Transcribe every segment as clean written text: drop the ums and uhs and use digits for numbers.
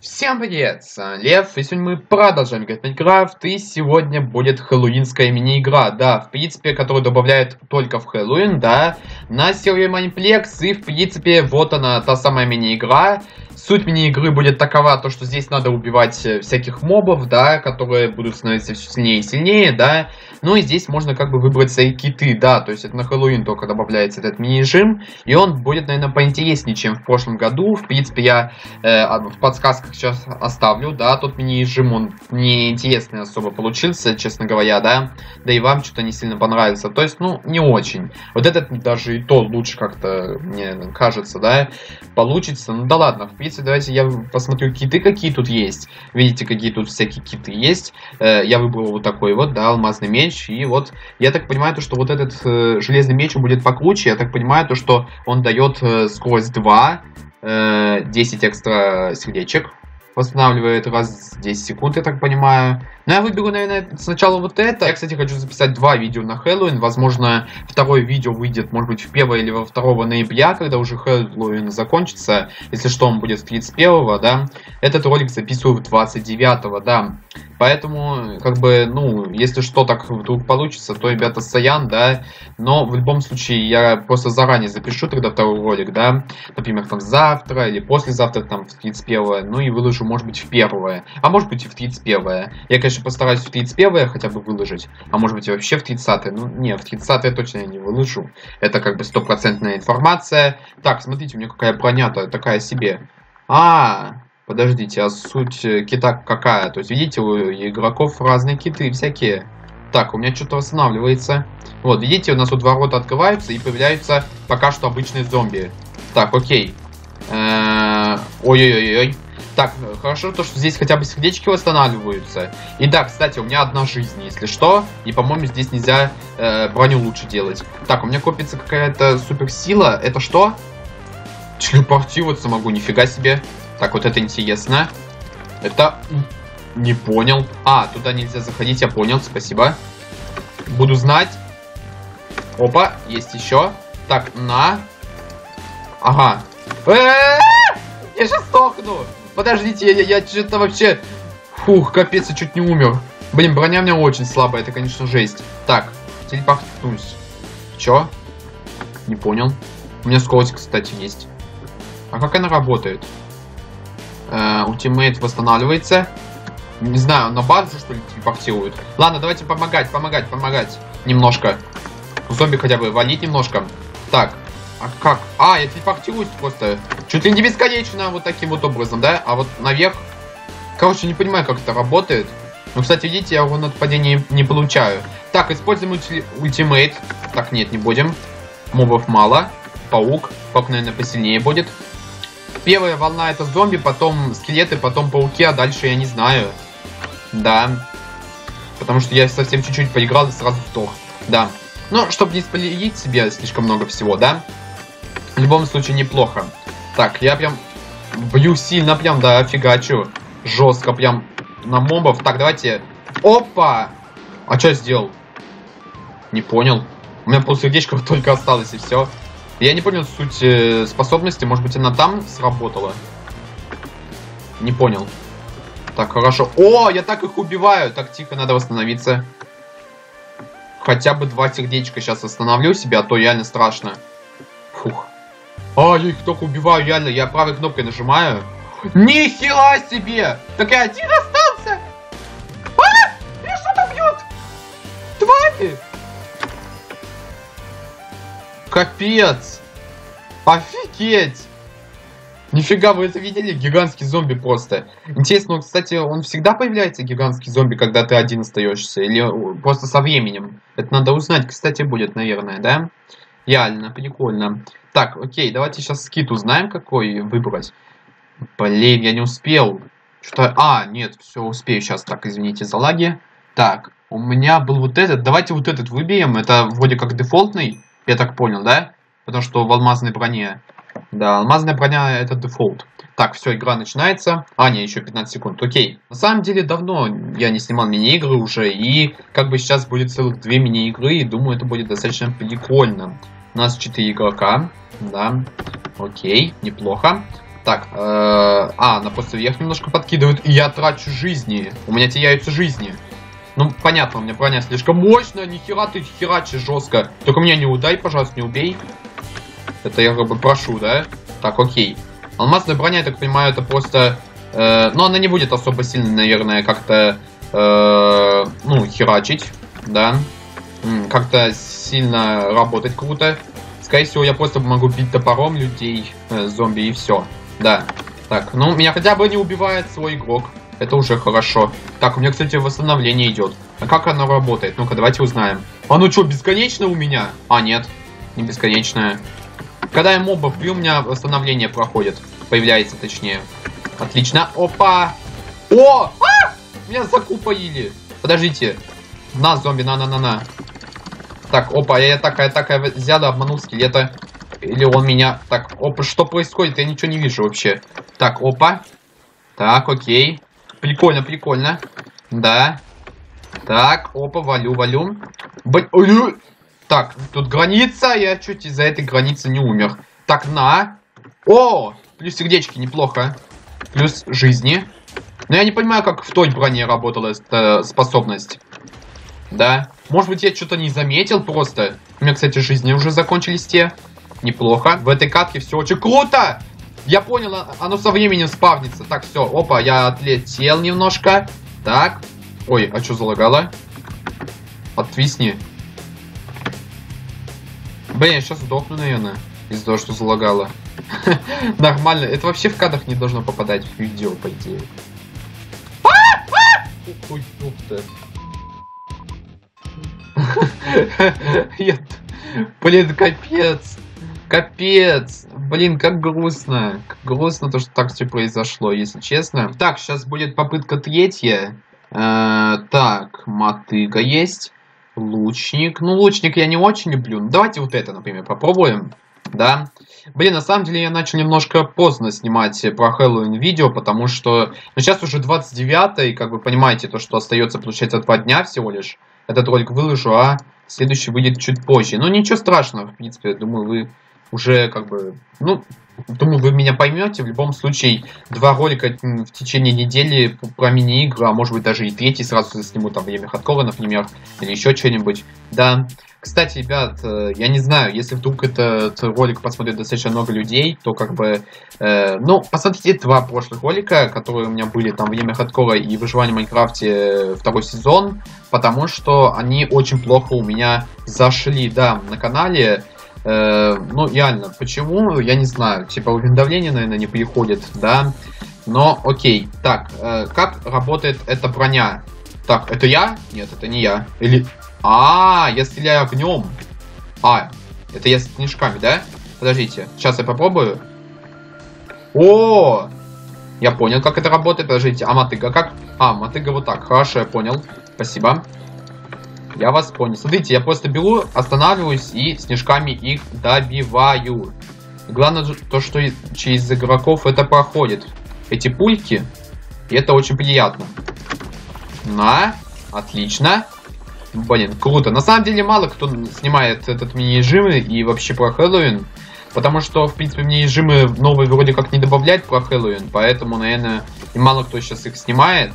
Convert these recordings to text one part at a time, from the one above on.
Всем привет, с вами Лев, и сегодня мы продолжаем играть в Майнкрафт, и сегодня будет хэллоуинская мини-игра, да, в принципе, которую добавляют только в Хэллоуин, да, на сервере Mineplex, и в принципе, вот она, та самая мини-игра. Суть мини-игры будет такова, то что здесь надо убивать всяких мобов, да, которые будут становиться все сильнее и сильнее, да. Ну и здесь можно как бы выбрать свои киты, да, то есть это на Хэллоуин только добавляется этот мини-режим, и он будет, наверное, поинтереснее, чем в прошлом году. В принципе, я в подсказках сейчас оставлю, да, тот мини-режим, он неинтересный особо получился, честно говоря, да. Да и вам что-то не сильно понравится, то есть, ну, не очень. Вот этот даже и то лучше как-то, мне кажется, да, получится. Ну да ладно, в принципе. Давайте я посмотрю киты, какие тут есть. Видите, какие тут всякие киты есть. Я выбрал вот такой вот, да, алмазный меч. И вот, я так понимаю, то, что вот этот железный меч будет покруче. Я так понимаю, то, что он дает скорость 2, 10 экстра сердечек. Восстанавливает раз в 10 секунд, я так понимаю. Но я выберу, наверное, сначала вот это. Я, кстати, хочу записать два видео на Хэллоуин. Возможно, второе видео выйдет, может быть, в 1 или во 2 ноября, когда уже Хэллоуин закончится. Если что, он будет с 31-го, да. Этот ролик записываю в 29-го, да. Поэтому, как бы, ну, если что так вдруг получится, то, ребята, сорян, да. Но в любом случае, я просто заранее запишу тогда второй ролик, да. Например, там завтра или послезавтра, там, в 31-е. Ну и выложу, может быть, в 1-е. А может быть и в 31-е. Я, конечно, постараюсь в 31-е хотя бы выложить. А может быть и вообще в 30-е. Ну, не, в 30-е точно я не выложу. Это как бы стопроцентная информация. Так, смотрите, у меня какая броня-то такая себе. Подождите, а суть кита какая? То есть, видите, у игроков разные киты всякие. Так, у меня что-то восстанавливается. Вот, видите, у нас тут ворота открываются и появляются пока что обычные зомби. Так, окей. Ой-ой-ой-ой. Так, хорошо то, что здесь хотя бы сердечки восстанавливаются. И да, кстати, у меня одна жизнь, если что. И, по-моему, здесь нельзя броню лучше делать. Так, у меня копится какая-то суперсила. Это что? Телепортироваться могу, нифига себе. Так, вот это интересно. Это... Не понял. Туда нельзя заходить, я понял, спасибо. Буду знать. Опа, есть еще. Так, на. Ага. Я сейчас сдохну. Подождите, я что-то вообще... Фух, капец, я чуть не умер. Блин, броня у меня очень слабая, это, конечно, жесть. Так, телепортнусь. Чё? Не понял. У меня скорость, кстати, есть. А как она работает? Ультимейт восстанавливается. Не знаю, на базу, что ли, телепортируют. Ладно, давайте помогать. Немножко. Зомби хотя бы валить немножко. Так, а как? Я телепортируюсь просто. Чуть ли не бесконечно вот таким вот образом, да? А вот наверх. Короче, не понимаю, как это работает. Ну, кстати, видите, я урон от падения не получаю. Так, используем ультимейт. Так, нет, не будем. Мобов мало. Паук, наверное, посильнее будет. Первая волна это зомби, потом скелеты, потом пауки, а дальше я не знаю. Да. Потому что я совсем чуть-чуть поиграл и сразу сдох. Да. Ну, чтобы не спалить себе слишком много всего, да? В любом случае неплохо. Так, я прям бью сильно, прям, да, фигачу. Жестко прям на мобов. Так, давайте. Опа! А что я сделал? Не понял. У меня полсердечков только осталось и все. Я не понял суть способности, может быть она там сработала? Не понял. Так, хорошо. Я так их убиваю. Так, тихо, надо восстановиться. Хотя бы 2 сердечка сейчас остановлю себя, а то реально страшно. Фух. Я их только убиваю, реально. Я правой кнопкой нажимаю. Нихера себе! Так я один остался! Меня что-то бьет! Твари! Капец! Офигеть! Нифига, вы это видели? Гигантский зомби просто. Интересно, кстати, он всегда появляется, гигантский зомби, когда ты один остаешься? Или просто со временем? Это надо узнать, кстати, будет, наверное, да? Реально, прикольно. Так, окей, давайте сейчас скит узнаем, какой выбрать. Блин, я не успел. Что-то... нет, все, успею сейчас. Так, извините за лаги. Так, у меня был вот этот. Давайте вот этот выберем. Это вроде как дефолтный. Я так понял, да? Потому что в алмазной броне... Да, алмазная броня это дефолт. Так, все, игра начинается. Не, еще 15 секунд, окей. На самом деле, давно я не снимал мини-игры уже. И как бы сейчас будет целых 2 мини-игры. И думаю, это будет достаточно прикольно. У нас 4 игрока. Да, окей, неплохо. Так, на после вверх немножко подкидывают, и я трачу жизни. У меня теряются жизни. Ну, понятно, у меня броня слишком мощная, нихера ты херачишь жестко. Только меня не удай, пожалуйста, не убей. Это я как бы прошу, да? Так, окей. Алмазная броня, я так понимаю, это просто... но она не будет особо сильно, наверное, как-то... херачить, да? Как-то сильно работать круто. Скорее всего, я просто могу бить топором людей, зомби, и все. Да. Так, ну, меня хотя бы не убивает свой игрок. Это уже хорошо. Так, у меня, кстати, восстановление идет. А как оно работает? Ну-ка, давайте узнаем. А ну что, бесконечно у меня? А, нет. Не бесконечное. Когда я мобов бью, у меня восстановление проходит. Появляется, точнее. Отлично. Опа! О! А! Меня закупорили. Подождите. На, зомби, на. Так, опа, я такая взяла, обманул скелета. Или он меня... Так, опа, что происходит? Я ничего не вижу вообще. Так, опа. Так, окей. Прикольно, прикольно. Да. Так, опа, валю. Так, тут граница. Я чуть из-за этой границы не умер. Так, на. О, плюс сердечки, неплохо. Плюс жизни. Но я не понимаю, как в той броне работала эта способность. Да. Может быть, я что-то не заметил просто. У меня, кстати, жизни уже закончились те. Неплохо. В этой катке все очень круто. Я понял, оно со временем спавнится. Так, все, опа, я отлетел немножко. Так. Ой, а что залагало? Отвисни. Блин, я сейчас сдохну, наверное, из-за того, что залагало. Нормально. Это вообще в кадрах не должно попадать в видео, по идее. Ой, ух ты. Блин, капец. Капец. Блин, как грустно. Как грустно то, что так все произошло, если честно. Так, сейчас будет попытка третья. Так, мотыга есть. Лучник. Ну, лучник я не очень люблю. Давайте вот это, например, попробуем. Да. Блин, на самом деле я начал немножко поздно снимать про Хэллоуин видео, потому что... Ну, сейчас уже 29-й, как вы понимаете, то, что остается, получается, 2 дня всего лишь. Этот ролик выложу, а следующий выйдет чуть позже. Ну, ничего страшного, в принципе, думаю, вы уже как бы... Ну, думаю, вы меня поймете. В любом случае, 2 ролика в течение недели про мини-игры, а может быть даже и третий сразу сниму, там, Время Хардкора, например, или еще что-нибудь. Да. Кстати, ребят, я не знаю, если вдруг этот ролик посмотрит достаточно много людей, то как бы... посмотрите 2 прошлых ролика, которые у меня были, там, Время Хардкора и Выживание Майнкрафте 2 сезон, потому что они очень плохо у меня зашли, да, на канале. Реально, почему, я не знаю, типа уведомления, наверное, не приходит, да, но окей. Так, как работает эта броня? Так, это я? Нет, это не я. Или... А, я стреляю огнем. А, это я с книжками, да? Подождите, сейчас я попробую. О, я понял, как это работает, подождите, а мотыга как? А, мотыга вот так, хорошо, я понял, спасибо. Я вас понял. Смотрите, я просто беру, останавливаюсь и снежками их добиваю. Главное то, что через игроков это проходит. Эти пульки. И это очень приятно. На. Отлично. Блин, круто. На самом деле мало кто снимает этот мини-режим и вообще про Хэллоуин. Потому что, в принципе, мини-режимы новые вроде как не добавляют про Хэллоуин. Поэтому, наверное, и мало кто сейчас их снимает.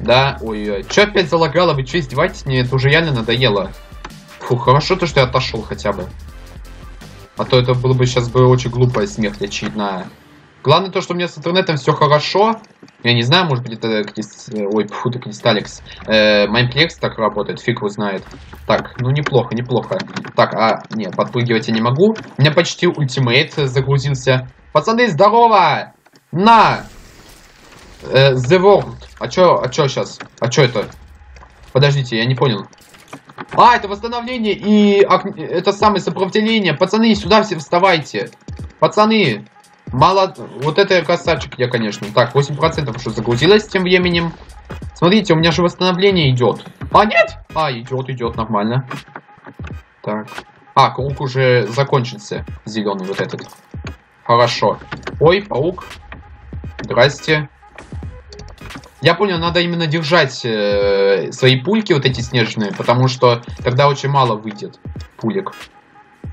Да, ой, чё опять залагало, вы чё издеваетесь? Мне это уже реально надоело. Фу, хорошо то, что я отошел хотя бы. А то это было бы сейчас бы очень глупая смерть очередная. Главное то, что у меня с интернетом все хорошо. Я не знаю, может быть это... Ой, фу, это Кристаллекс. Mineplex так работает, фиг его знает. Так, ну неплохо, неплохо. Так, нет, подпрыгивать я не могу. У меня почти ультимейт загрузился. Пацаны, здорово! На! The World. А чё сейчас? А чё это? Подождите, я не понял. А, это восстановление и это самое сопротивление. Пацаны, сюда все вставайте. Пацаны. Мало... Вот это красавчик я, конечно. Так, 8% уже загрузилось тем временем. Смотрите, у меня же восстановление идет. А, нет? А, идет, нормально. Так. А, круг уже закончился. Зеленый вот этот. Хорошо. Ой, паук. Здрасте. Я понял, надо именно держать свои пульки, вот эти снежные, потому что тогда очень мало выйдет пулек.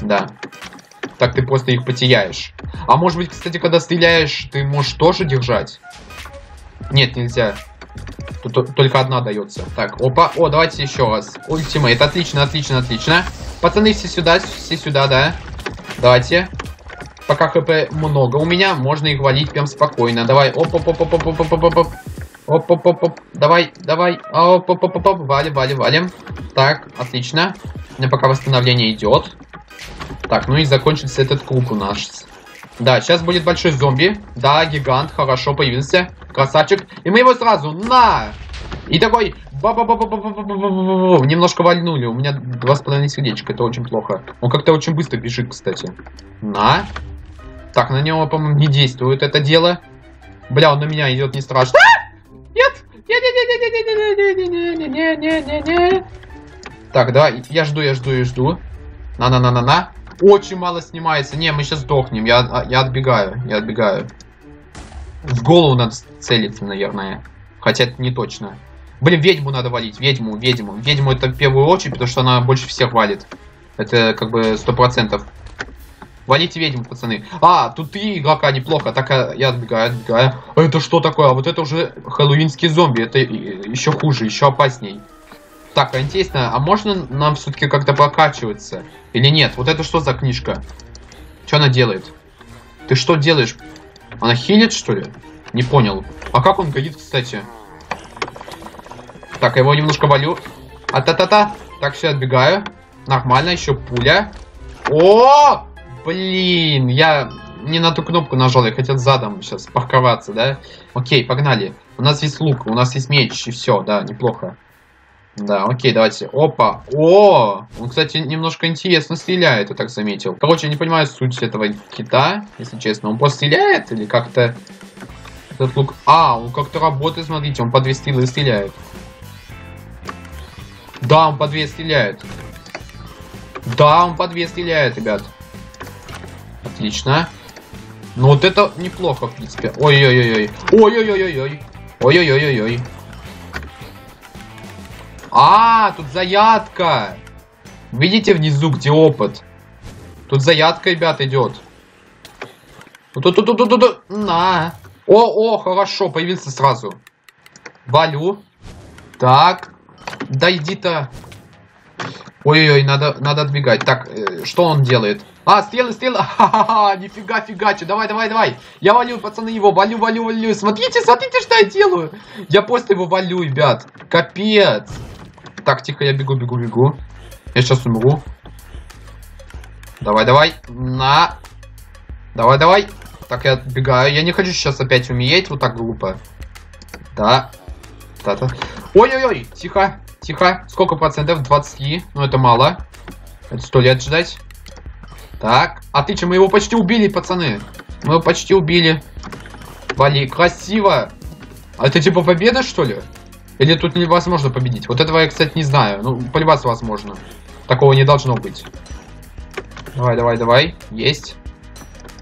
Да. так ты просто их потеряешь. А может быть, кстати, когда стреляешь, ты можешь тоже держать? Нет, нельзя. Тут только одна дается. Так, опа. О, давайте еще раз. Ультимейт. Отлично, отлично, отлично. Пацаны, все сюда, да. Давайте. Пока хп много у меня, можно их валить прям спокойно. Давай, оп-оп-оп-оп-оп-оп-оп-оп. Оп-оп-оп-оп. Давай, давай. Оп-оп-оп-оп. Валим, валим, валим. Так, отлично. У меня пока восстановление идет. Так, ну и закончится этот круг у нас. Да, сейчас будет большой зомби. Да, гигант, хорошо, появился. Красавчик. И мы его сразу, на! И такой... Немножко вальнули. У меня 2,5 сердечка, это очень плохо. Он как-то очень быстро бежит, кстати. На. Так, на него, по-моему, не действует это дело. Бля, он на меня идет, не страшно. Нет! Не-не-не-не-не-не-не-не-не-не-не-не-не-не-не. Так, давай, я жду. На-на-на-на-на. Очень мало снимается. Не, мы сейчас сдохнем. Я отбегаю. В голову надо целиться, наверное. Хотя это не точно. Блин, ведьму надо валить. Ведьму. Ведьму это в первую очередь, потому что она больше всех валит. Это как бы 100%. Валите ведьму, пацаны. А, тут 3 игрока, неплохо. Так, я отбегаю. А это что такое? А вот это уже хэллоуинские зомби. Это еще хуже, еще опасней. Так, интересно, а можно нам все-таки как-то прокачиваться? Или нет? Вот это что за книжка? Что она делает? Ты что делаешь? Она хилит, что ли? Не понял. А как он горит, кстати? Так, я его немножко валю. А-та-та-та. Так, все, отбегаю. Нормально, еще пуля. О! Блин, я не на ту кнопку нажал, я хотел задом сейчас парковаться, да? Окей, погнали. У нас есть лук, у нас есть меч, и все, да, неплохо. Да, окей, давайте. Опа. О! Он, кстати, немножко интересно стреляет, я так заметил. Короче, я не понимаю суть этого кита, если честно. Он просто стреляет или как-то... Этот лук... А, он как-то работает, смотрите, он по 2 стрелы стреляет. Да, он по 2 стреляет. Да, он по 2 стреляет, ребят. Отлично. Ну вот это неплохо, в принципе. Ой-ой-ой-ой. Ой-ой-ой-ой. Ой-ой-ой-ой-ой. А, тут заядка. Видите внизу, где опыт? Тут заядка, ребят, идет. Тут. На. О, хорошо, появился сразу. Валю. Так. Да иди-то. Ой-ой-ой, надо отбегать. Так, что он делает? А, стрелы. Ха-ха-ха, нифига фигачу. Давай. Я валю, пацаны, его. Валю. Смотрите, что я делаю. Я просто его валю, ребят. Капец. Так, тихо, я бегу. Я сейчас умру. Давай. На. Давай. Так, я отбегаю. Я не хочу сейчас опять умереть. Вот так глупо. Да. Да-да. Ой-ой-ой, тихо. Сколько процентов? 20. Ну, это мало. Это 100 лет ждать. Так. Отлично, мы его почти убили, пацаны. Мы его почти убили. Вали, красиво. А это типа победа, что ли? Или тут невозможно победить? Вот этого я, кстати, не знаю. Ну, поливаться возможно. Такого не должно быть. Давай. Есть.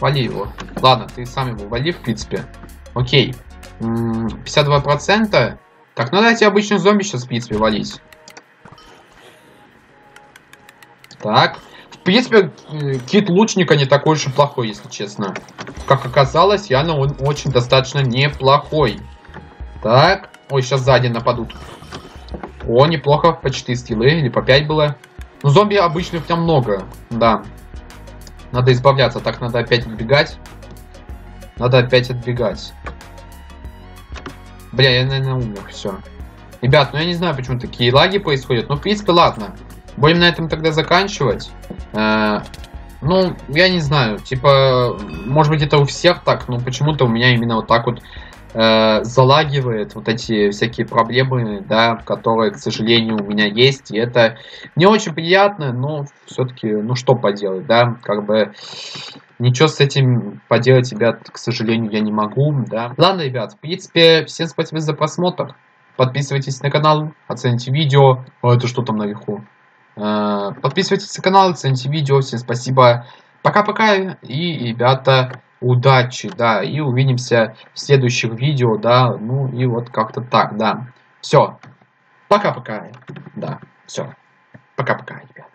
Вали его. Ладно, ты сам его вали, в принципе. Окей. 52%. Так, ну дайте обычную зомби сейчас, в принципе, валить. Так. В принципе, кит лучника не такой уж и плохой, если честно. Как оказалось, реально он очень достаточно неплохой. Так. Ой, сейчас сзади нападут. О, неплохо. По 4 стрелы или по 5 было. Ну, зомби обычных прям много. Да. Надо избавляться. Так, надо опять отбегать. Бля, я, наверное, умер, все. Ребят, ну я не знаю, почему такие лаги происходят. Ну, в принципе, ладно. Будем на этом тогда заканчивать. Ну, я не знаю. Типа, может быть, это у всех так, но почему-то у меня именно вот так вот залагивает вот эти всякие проблемы, да, которые, к сожалению, у меня есть. И это не очень приятно, но все-таки, ну, что поделать, да, как бы... Ничего с этим поделать, ребят, к сожалению, я не могу, да. Ладно, ребят, в принципе, всем спасибо за просмотр. Подписывайтесь на канал, оцените видео. О, это что там наверху? Подписывайтесь на канал, оцените видео. Всем спасибо. Пока-пока. И, ребята, удачи, да. И увидимся в следующих видео, да. Ну, и вот как-то так, да. Все. Пока-пока. Да, все. Пока-пока, ребят.